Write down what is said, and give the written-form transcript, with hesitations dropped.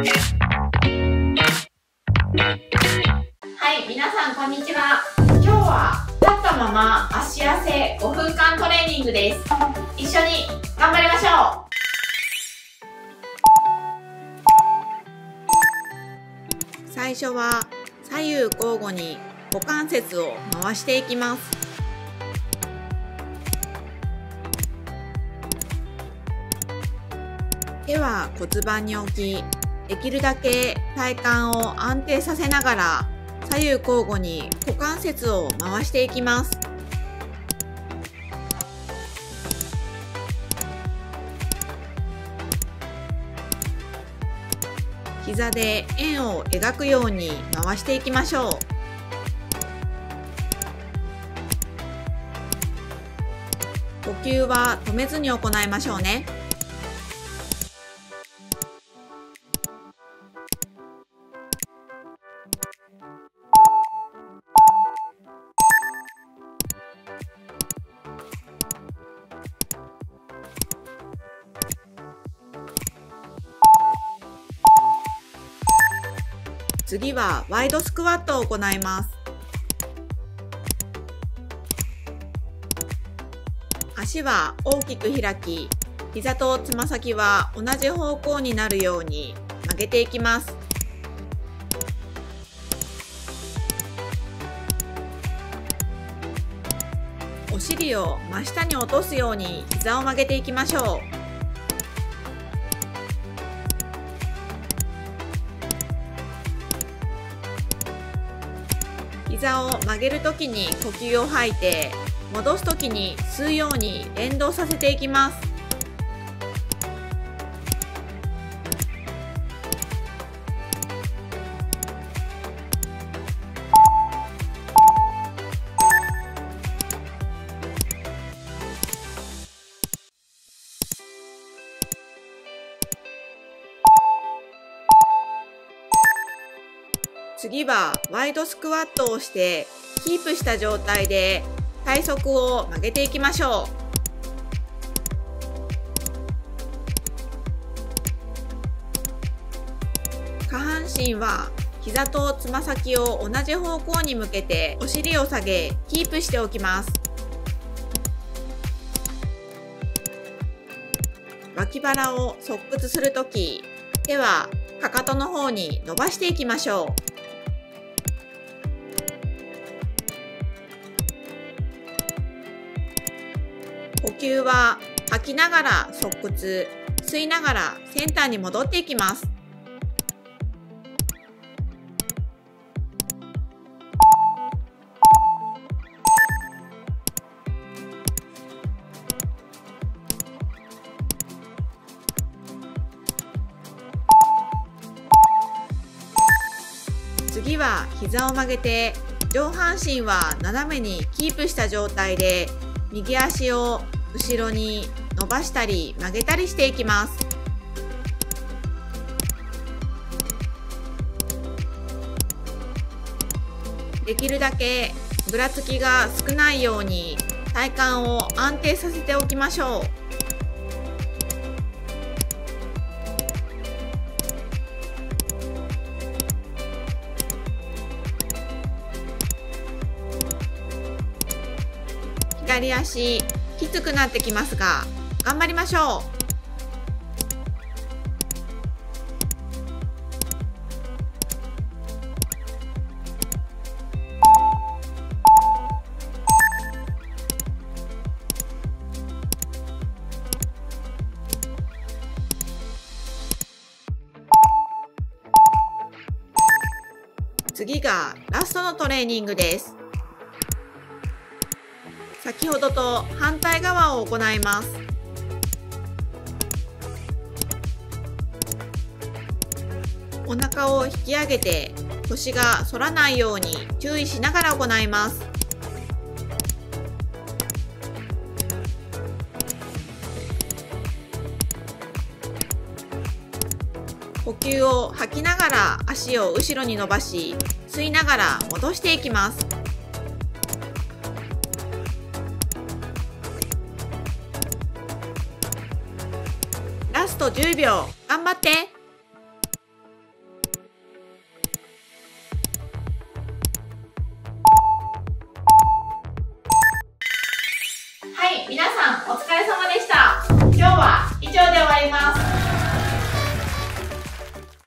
はい、皆さんこんにちは。今日は立ったまま足痩せ5分間トレーニングです。一緒に頑張りましょう。最初は左右交互に股関節を回していきます。手は骨盤に置き、できるだけ体幹を安定させながら左右交互に股関節を回していきます。膝で円を描くように回していきましょう。呼吸は止めずに行いましょうね。次はワイドスクワットを行います。足は大きく開き、膝とつま先は同じ方向になるように曲げていきます。お尻を真下に落とすように膝を曲げていきましょう。膝を曲げるときに呼吸を吐いて、戻すときに吸うように連動させていきます。次はワイドスクワットをしてキープした状態で体側を曲げていきましょう。下半身は膝とつま先を同じ方向に向けてお尻を下げキープしておきます。脇腹を側屈するとき、手はかかとの方に伸ばしていきましょう。呼吸は吐きながら側屈、吸いながらセンターに戻っていきます。次は膝を曲げて、上半身は斜めにキープした状態で右足を後ろに伸ばしたり曲げたりしていきます。できるだけぐらつきが少ないように体幹を安定させておきましょう。左足きつくなってきますが頑張りましょう。次がラストのトレーニングです。先ほどと反対側を行います。お腹を引き上げて腰が反らないように注意しながら行います。呼吸を吐きながら足を後ろに伸ばし、吸いながら戻していきます。ラスト10秒、頑張って。はい、皆さんお疲れ様でした。